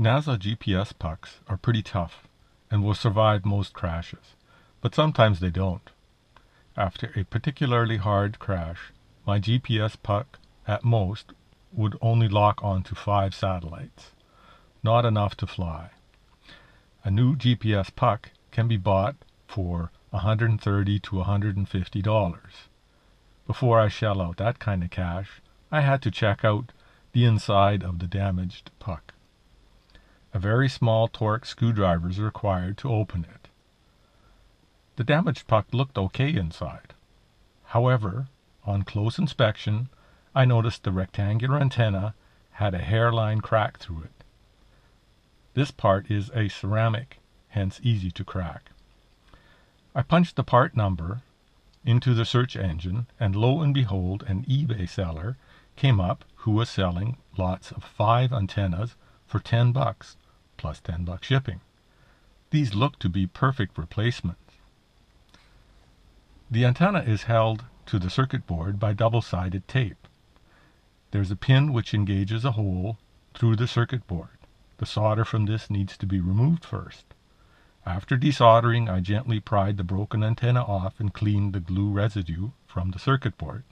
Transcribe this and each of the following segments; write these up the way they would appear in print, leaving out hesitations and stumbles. NASA GPS pucks are pretty tough and will survive most crashes, but sometimes they don't. After a particularly hard crash, my GPS puck at most would only lock onto 5 satellites, not enough to fly. A new GPS puck can be bought for $130 to $150. Before I shell out that kind of cash, I had to check out the inside of the damaged puck. A very small Torx screwdriver is required to open it. The damaged puck looked okay inside. However, on close inspection, I noticed the rectangular antenna had a hairline crack through it. This part is a ceramic, hence easy to crack. I punched the part number into the search engine, and lo and behold, an eBay seller came up who was selling lots of 5 antennas for $10, plus $10 shipping. These looked to be perfect replacements. The antenna is held to the circuit board by double-sided tape. There's a pin which engages a hole through the circuit board. The solder from this needs to be removed first. After desoldering, I gently pried the broken antenna off and cleaned the glue residue from the circuit board.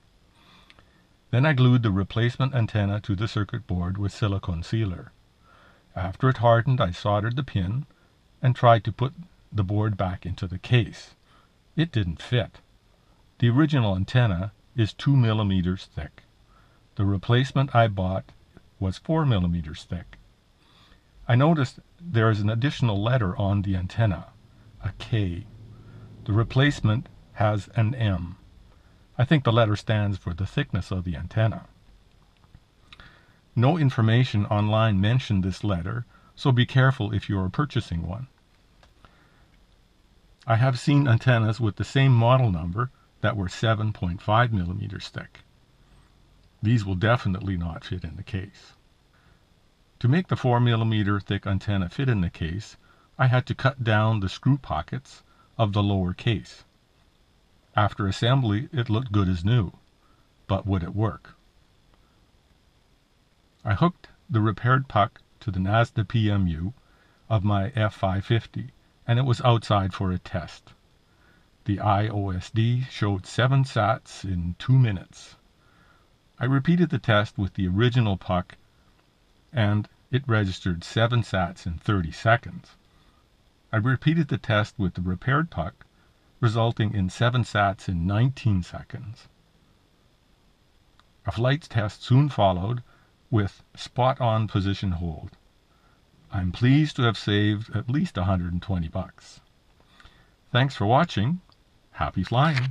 Then I glued the replacement antenna to the circuit board with silicone sealer. After it hardened, I soldered the pin and tried to put the board back into the case. It didn't fit. The original antenna is 2 millimeters thick. The replacement I bought was 4 millimeters thick. I noticed there is an additional letter on the antenna, a K. The replacement has an M. I think the letter stands for the thickness of the antenna. No information online mentioned this letter, so be careful if you are purchasing one. I have seen antennas with the same model number that were 7.5 millimeters thick. These will definitely not fit in the case. To make the 4 millimeter thick antenna fit in the case, I had to cut down the screw pockets of the lower case. After assembly, it looked good as new, but would it work? I hooked the repaired puck to the NAZA PMU of my F550, and it was outside for a test. The IOSD showed 7 sats in 2 minutes. I repeated the test with the original puck, and it registered 7 sats in 30 seconds. I repeated the test with the repaired puck, resulting in 7 sats in 19 seconds. A flight test soon followed with spot-on position hold. I'm pleased to have saved at least $120. Thanks for watching. Happy flying!